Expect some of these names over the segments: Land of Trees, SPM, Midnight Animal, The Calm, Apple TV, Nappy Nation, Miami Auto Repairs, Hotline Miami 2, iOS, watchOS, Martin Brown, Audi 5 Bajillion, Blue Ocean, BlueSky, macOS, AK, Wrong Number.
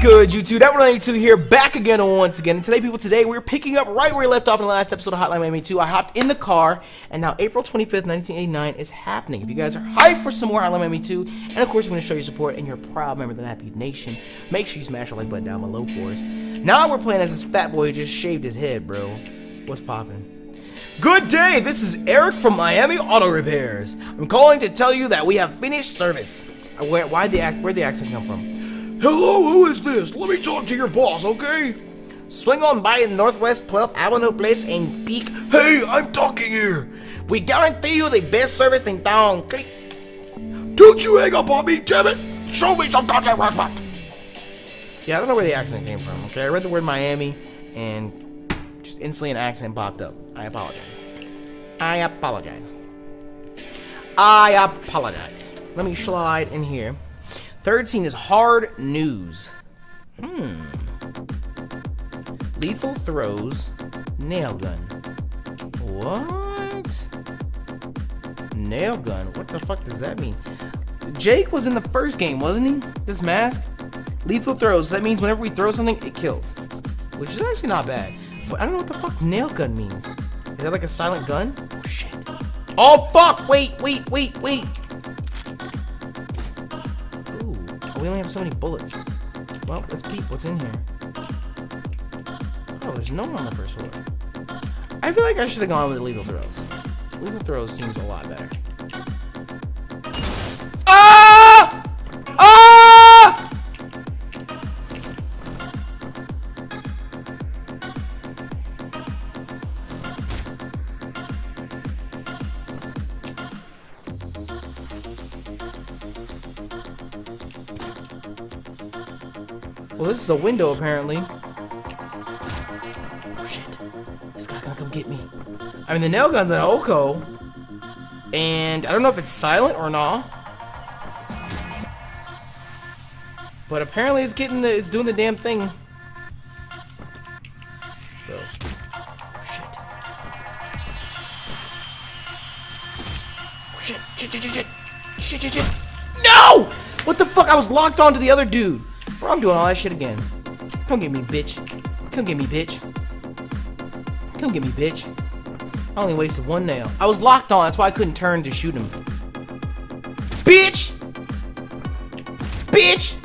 good, YouTube? That Hotline Miami 2 here, back again and once again. And today, people, today we're picking up right where we left off in the last episode of Hotline Miami 2. I hopped in the car, and now April 25th, 1989 is happening. If you guys are hyped for some more Hotline Miami 2, and of course, we're going to show your support and you're a proud member of the Nappy Nation, make sure you smash the like button down below for us. Now we're playing as this fat boy who just shaved his head, bro. What's poppin'? Good day, this is Eric from Miami Auto Repairs. I'm calling to tell you that we have finished service. Where'd the accent come from? Hello, who is this? Let me talk to your boss, okay? Swing on by in Northwest 12th Avenue Place and peek. Hey, I'm talking here. We guarantee you the best service in town, okay? Don't you hang up on me, damn it! Show me some goddamn respect! Yeah, I don't know where the accent came from, okay? I read the word Miami and just instantly an accent popped up. I apologize. I apologize. Let me slide in here. Third scene is hard news. Lethal throws nail gun. What? Nail gun? What the fuck does that mean? Jake was in the first game, wasn't he? This mask. Lethal throws. That means whenever we throw something, it kills. Which is actually not bad. But I don't know what the fuck nail gun means. Is that like a silent gun? Oh shit. Oh fuck! Wait. We only have so many bullets. Well, let's peep what's in here. Oh, there's no one on the first floor. I feel like I should have gone with lethal throws. Lethal throws seems a lot better. Ah! Ah! Well, this is a window, apparently. Oh, shit. This guy's gonna come get me. I mean, the nail gun's an Oko. And I don't know if it's silent or not. But apparently it's doing the damn thing. Bro. Oh, shit. Oh, shit. Shit. No! What the fuck? I was locked onto the other dude. Bro, I'm doing all that shit again. Come get me, bitch. Come get me, bitch. Come get me, bitch. I only wasted one nail. I was locked on, that's why I couldn't turn to shoot him. Bitch! Bitch!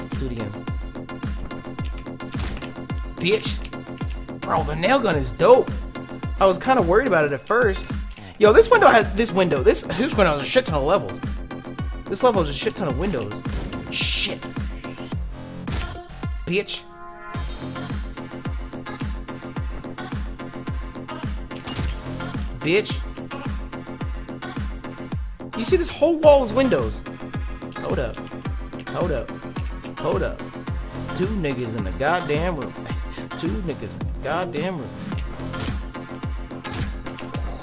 Let's do it again. Bitch! Bro, the nail gun is dope. I was kind of worried about it at first. Yo, this window has this window has a shit ton of levels. This level has a shit ton of windows. Shit. Bitch. Bitch. You see, this whole wall is windows. Hold up. Hold up. Hold up. Two niggas in the goddamn room. Two niggas in the goddamn room.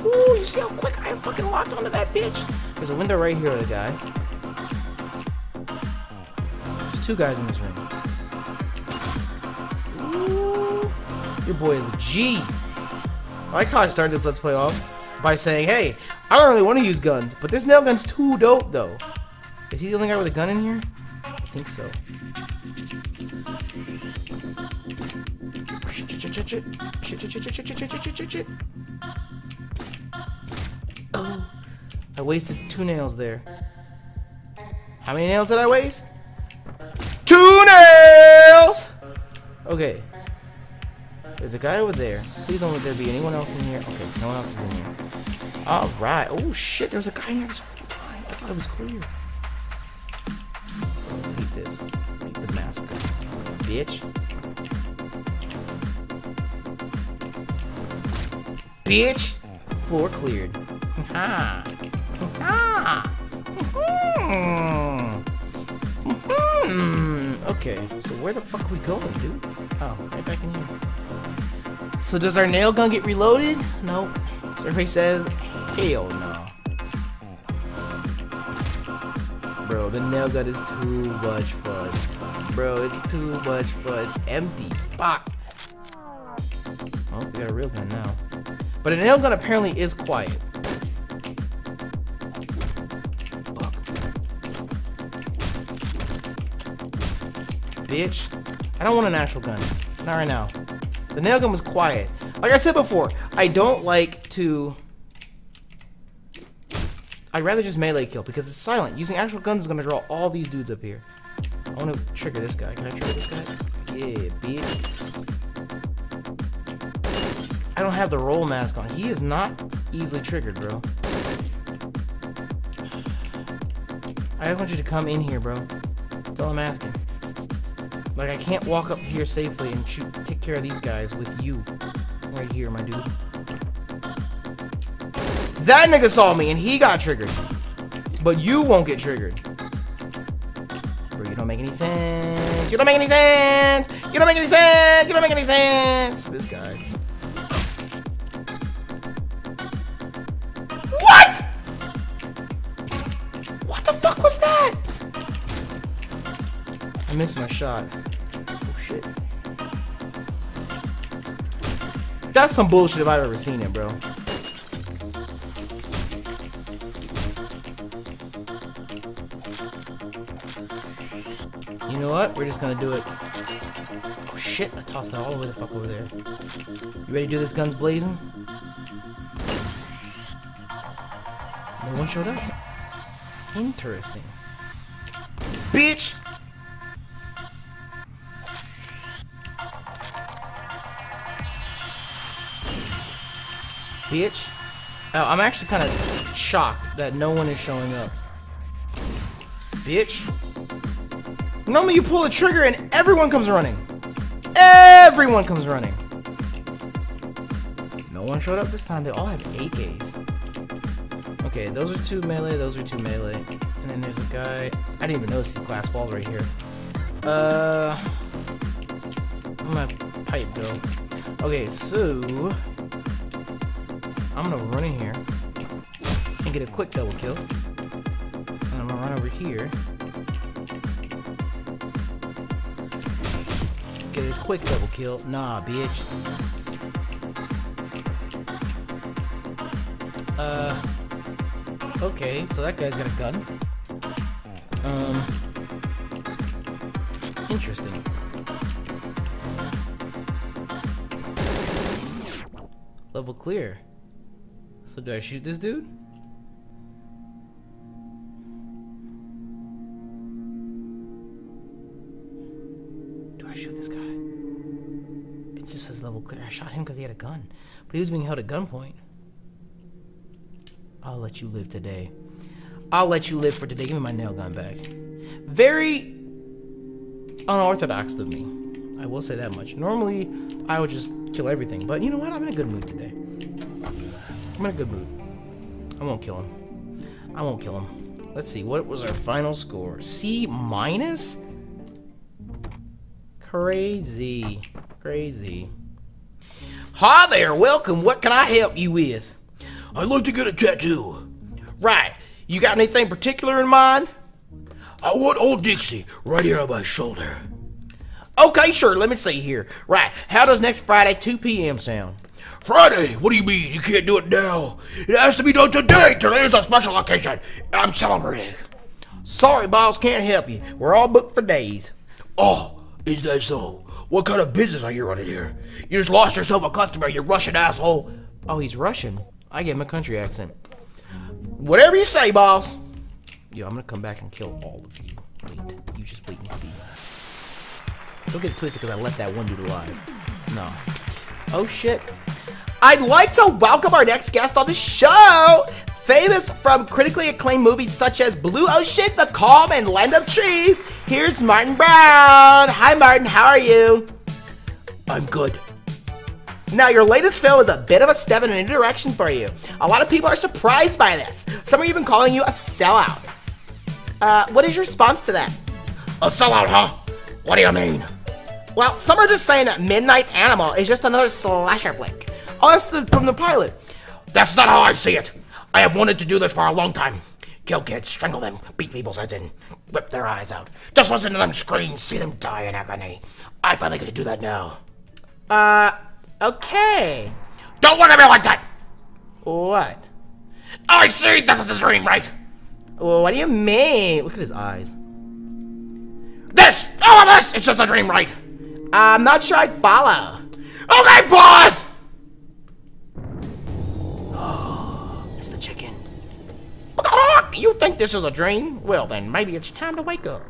Ooh, you see how quick I fucking locked onto that bitch? There's a window right here with a guy. There's two guys in this room. Ooh, your boy is a G. I like how I started this Let's Play off by saying, hey, I don't really want to use guns, but this nail gun's too dope, though. Is he the only guy with a gun in here? I think so. Shit. I wasted two nails there. How many nails did I waste? Two nails! Okay. There's a guy over there. Please don't let there be anyone else in here. Okay, no one else is in here. Alright. Oh shit, there was a guy in here this whole time. I thought it was clear. Beat this. Beat the massacre. Bitch. Bitch! Floor cleared. Ha! Okay, so where the fuck are we going, dude? Oh, right back in here. So does our nail gun get reloaded? Nope. Survey says, hell no. Bro, the nail gun is too much fun. Bro, it's too much fun. It's empty. Fuck. Oh, we got a real gun now. But a nail gun apparently is quiet. bitch. I don't want an actual gun. Not right now. The nail gun was quiet. Like I said before, I don't like to... I'd rather just melee kill because it's silent. Using actual guns is going to draw all these dudes up here. I want to trigger this guy. Can I trigger this guy? Yeah, bitch. I don't have the roll mask on. He is not easily triggered, bro. I want you to come in here, bro. That's all I'm asking. Like, I can't walk up here safely and shoot, take care of these guys with you. Right here, my dude. That nigga saw me and he got triggered. But you won't get triggered. Bro, you don't make any sense. You don't make any sense. You don't make any sense. You don't make any sense. This guy. What? What the fuck was that? I missed my shot. Oh, shit. That's some bullshit if I've ever seen it, bro. You know what? We're just gonna do it. Oh shit, I tossed that all the way the fuck over there. You ready to do this? Guns blazing? No one showed up. Interesting. Bitch! Bitch. Oh, I'm actually kind of shocked that no one is showing up. Bitch. Normally you pull the trigger and everyone comes running. Everyone comes running. No one showed up this time. They all have AKs. Okay, those are two melee. Those are two melee. And then there's a guy. I didn't even notice these glass balls right here. I'm gonna pipe though. Okay, so I'm gonna run in here and get a quick double kill. And I'm gonna run over here. Get a quick double kill. Nah, bitch. Okay, so that guy's got a gun. Interesting. Level clear. So do I shoot this dude? I shot him because he had a gun, but he was being held at gunpoint. I'll let you live today. I'll let you live for today. Give me my nail gun back. Very unorthodox of me. I will say that much. Normally, I would just kill everything, but you know what? I'm in a good mood today. I'm in a good mood. I won't kill him. I won't kill him. Let's see. What was our final score? C-? Crazy. Crazy. Hi there, welcome. What can I help you with? I'd like to get a tattoo. Right. You got anything particular in mind? I want old Dixie right here on my shoulder. Okay, sure. Let me see here. Right. How does next Friday 2 p.m. sound? Friday? What do you mean? You can't do it now. It has to be done today. Today is a special occasion. I'm celebrating. Sorry, boss. Can't help you. We're all booked for days. Oh, is that so? What kind of business are you running here? You just lost yourself a customer, you Russian asshole. Oh, he's Russian. I gave him a country accent. Whatever you say, boss. Yo, I'm gonna come back and kill all of you. Wait, you just wait and see. Don't get it twisted because I left that one dude alive. No. Oh, shit. I'd like to welcome our next guest on the show. Famous from critically acclaimed movies such as Blue Ocean, The Calm, and Land of Trees, here's Martin Brown. Hi, Martin. How are you? I'm good. Now, your latest film is a bit of a step in a new direction for you. A lot of people are surprised by this. Some are even calling you a sellout. What is your response to that? A sellout, huh? What do you mean? Well, some are just saying that Midnight Animal is just another slasher flick. Oh, that's from the pilot. That's not how I see it. I have wanted to do this for a long time. Kill kids, strangle them, beat people's heads in, whip their eyes out. Just listen to them scream, see them die in agony. I finally get to do that now. Okay. Don't look at me like that! What? I see this is his dream, right? What do you mean? Look at his eyes. This! All of this! It's just a dream, right? I'm not sure I follow. Okay, pause! Oh, it's the chicken. You think this is a dream? Well, then maybe it's time to wake up.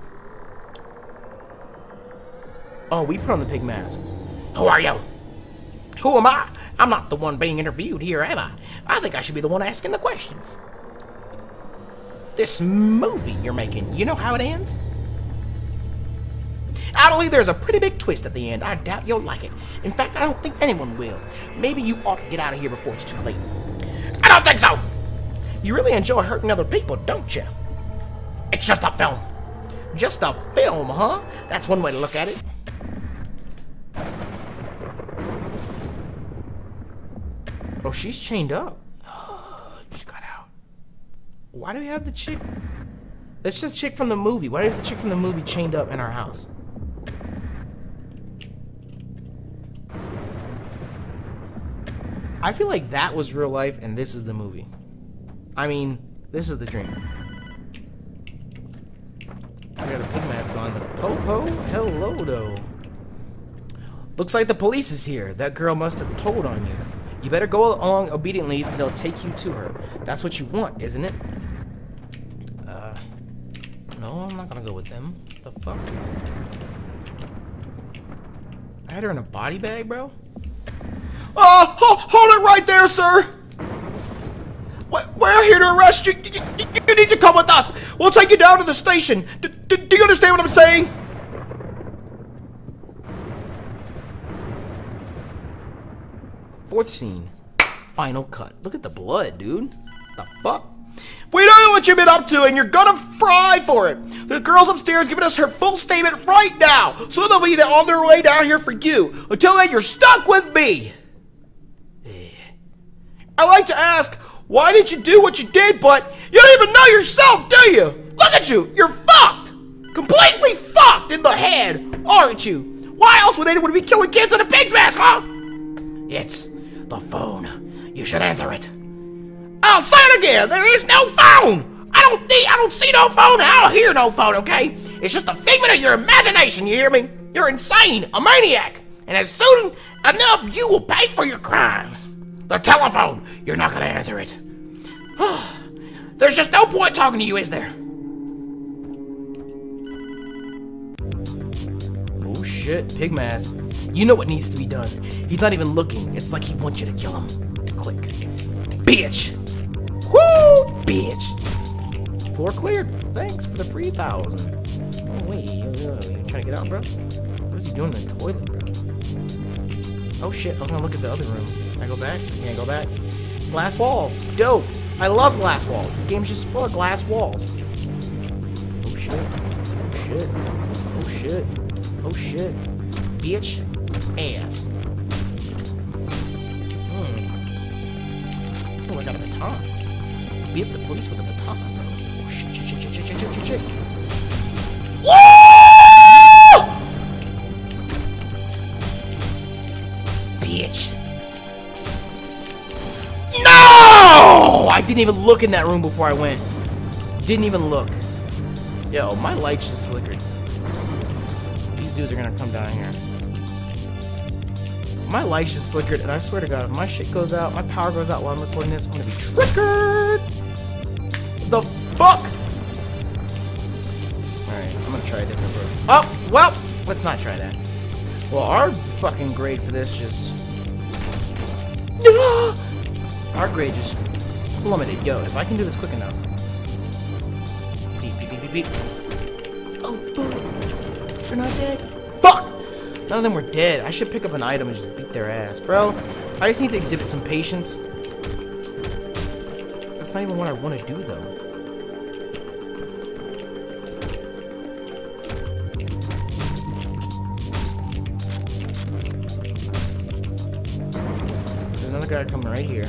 Oh, we put on the pig mask. Who are you? Who am I? I'm not the one being interviewed here, am I? I think I should be the one asking the questions. This movie you're making, you know how it ends? I believe there's a pretty big twist at the end. I doubt you'll like it. In fact, I don't think anyone will. Maybe you ought to get out of here before it's too late. I don't think so! You really enjoy hurting other people, don't you? It's just a film. Just a film, huh? That's one way to look at it. Oh, she's chained up. She got out. Why do we have the chick? That's just chick from the movie. Why do we have the chick from the movie chained up in our house? I feel like that was real life and this is the movie. I mean, this is the dream. I got a pig mask on. The po-po? Hello, though. Looks like the police is here. That girl must have told on you. You better go along obediently. They'll take you to her. That's what you want, isn't it? No, I'm not gonna go with them. What the fuck? I had her in a body bag, bro? Oh, hold it right there, sir! We're here to arrest you. You need to come with us. We'll take you down to the station. Do you understand what I'm saying? Fourth scene. Final cut. Look at the blood, dude. The fuck? We don't know what you've been up to, and you're gonna fry for it. The girl's upstairs giving us her full statement right now, so they'll be on their way down here for you. Until then, you're stuck with me. I'd like to ask, why did you do what you did, but you don't even know yourself, do you? Look at you! You're fucked! Completely fucked in the head, aren't you? Why else would anyone be killing kids in a pig's mask, huh? It's the phone. You should answer it. I'll say it again! There is no phone! I don't see no phone, and I don't hear no phone, okay? It's just a figment of your imagination, you hear me? You're insane, a maniac, and as soon enough, you will pay for your crimes. The telephone! You're not gonna answer it. There's just no point talking to you, is there? Oh shit, pig mask. You know what needs to be done. He's not even looking. It's like he wants you to kill him. Click. Bitch! Woo! Bitch! Floor cleared. Thanks for the 3,000. Oh wait, you trying to get out, bro? What is he doing in the toilet, bro? Oh shit, I was gonna look at the other room. Can I go back? I can't go back. Glass walls. Dope. I love glass walls. This game's just full of glass walls. Oh shit. Oh shit. Oh shit. Oh shit. Bitch. Ass. Oh, I got a baton. Beat up the police with a baton, bro. Oh shit, shit, shit, shit, shit, shit, shit, shit. Woo! Bitch. No! I didn't even look in that room before I went. Didn't even look. Yo, my lights just flickered. These dudes are gonna come down here. My lights just flickered, and I swear to God, if my shit goes out, my power goes out while I'm recording this, I'm gonna be triggered. The fuck? Alright, I'm gonna try a different approach. Oh, well, let's not try that. Well, our fucking grade for this just... Our grade just plummeted. Yo, if I can do this quick enough. Beep, beep, beep, beep, beep. Oh, fuck. They're not dead. Fuck! None of them were dead. I should pick up an item and just beat their ass. Bro, I just need to exhibit some patience. That's not even what I want to do, though. There's another guy coming right here.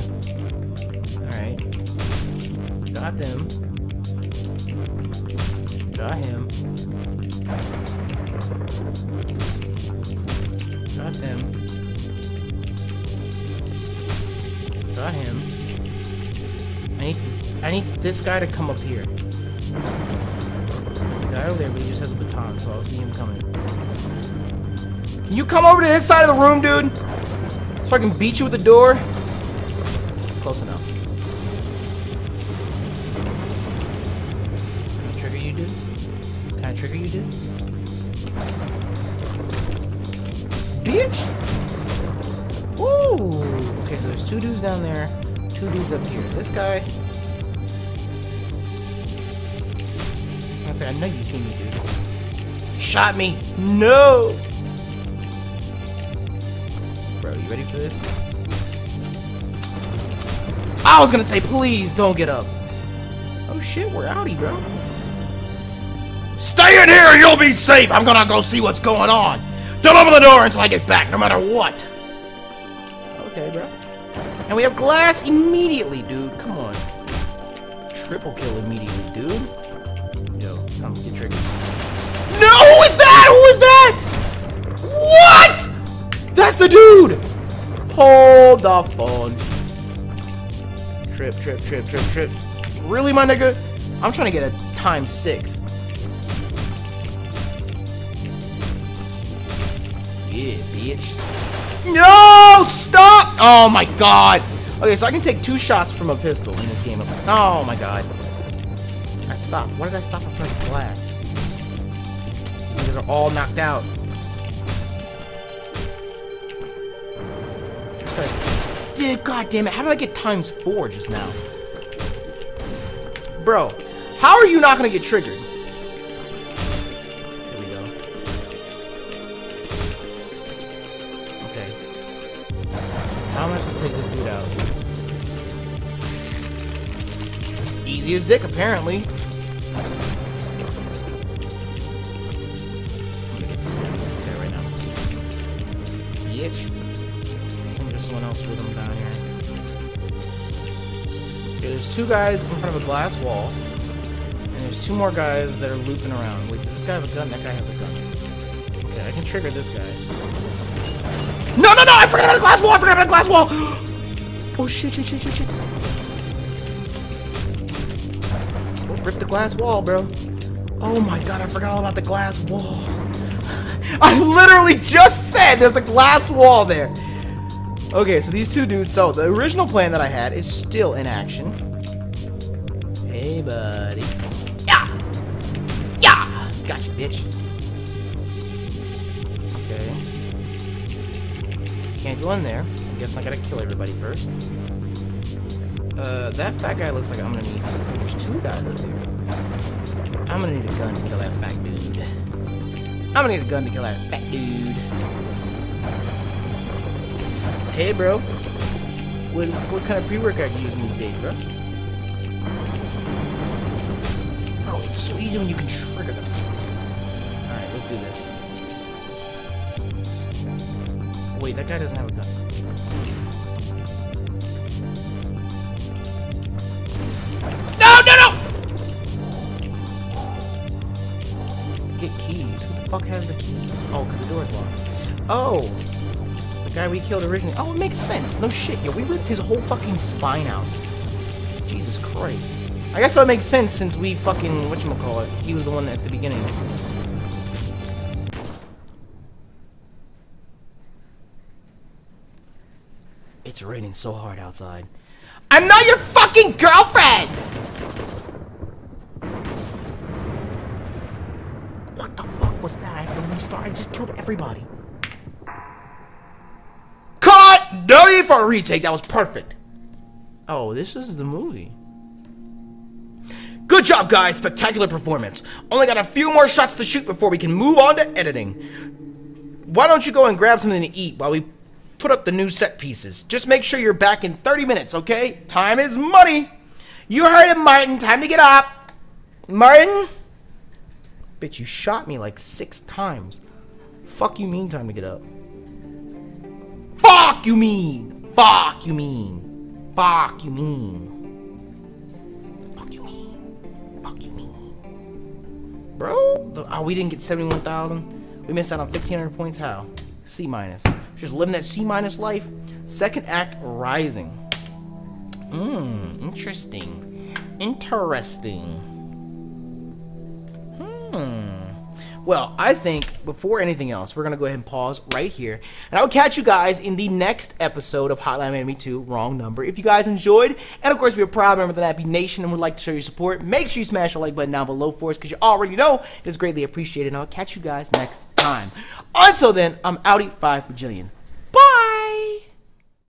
Got them. Got him. Got them. Got him. I need this guy to come up here. There's a guy over there, but he just has a baton, so I'll see him coming. Can you come over to this side of the room, dude? So I can beat you with the door? It's close enough. Can I trigger you, dude? Can I trigger you, dude? Bitch! Ooh! Okay, so there's two dudes down there, two dudes up here. This guy... I know you see me, dude. Shot me. No. Bro, you ready for this? I was gonna say, please don't get up. Oh shit, we're outie, bro. Stay in here, you'll be safe. I'm gonna go see what's going on. Don't open the door until I get back, no matter what. Okay, bro. And we have glass immediately, dude. Come on. Triple kill immediately, dude. Come get triggered. No! Who is that? Who is that? What? That's the dude! Hold the phone. Trip. Really, my nigga? I'm trying to get a times 6. Yeah, bitch. No! Stop! Oh my god. Okay, so I can take 2 shots from a pistol in this game. Oh my god. I stopped. Why did I stop in front of the glass? These niggas are all knocked out. Dude, god damn it! How did I get times 4 just now, bro? How are you not gonna get triggered? Here we go. Okay. How am I supposed to take this dude out? Easy as dick, apparently. With them down here. Okay, there's 2 guys in front of a glass wall, and there's 2 more guys that are looping around. Wait, does this guy have a gun? That guy has a gun. Okay, I can trigger this guy. No! I forgot about the glass wall! Oh, shit. Oh, rip the glass wall, bro. Oh my god, I forgot all about the glass wall. I literally just said there's a glass wall there. Okay, so these 2 dudes, so the original plan that I had is still in action. Hey, buddy. Yeah! Yeah! Gotcha, bitch. Okay. Can't go in there, so I'm guessing I gotta kill everybody first. That fat guy looks like I'm gonna need some. There's 2 guys up there. I'm gonna need a gun to kill that fat dude. Hey, bro. What kind of pre-workout you using these days, bro? Oh, it's so easy when you can trigger them. Alright, let's do this. Wait, that guy doesn't have a gun. No! Get keys. Who the fuck has the keys? Oh, because the door's locked. Oh! Guy we killed originally. Oh, it makes sense. No shit. Yo, we ripped his whole fucking spine out. Jesus Christ. I guess that makes sense since we fucking whatchamacallit. He was the one at the beginning. It's raining so hard outside. I'm not your fucking girlfriend! What the fuck was that? I have to restart. I just killed everybody. No need for a retake, that was perfect. Oh, this is the movie. Good job, guys. Spectacular performance. Only got a few more shots to shoot before we can move on to editing. Why don't you go and grab something to eat while we put up the new set pieces? Just make sure you're back in 30 minutes, okay? Time is money. You heard it, Martin. Time to get up. Martin? Bitch, you shot me like 6 times. Fuck you mean time to get up? Fuck you mean! Fuck you mean! Fuck you mean! Fuck you mean! Fuck you mean! Bro, oh, we didn't get 71,000. We missed out on 1,500 points. How? C minus. Just living that C minus life. Second act rising. Interesting. Well, I think before anything else, we're going to go ahead and pause right here. And I'll catch you guys in the next episode of Hotline Miami 2, Wrong Number. If you guys enjoyed, and of course, if you're a proud member of the Nappy Nation and would like to show your support, make sure you smash the like button down below for us because you already know it is greatly appreciated. And I'll catch you guys next time. Until then, I'm Audi 5 Bajillion.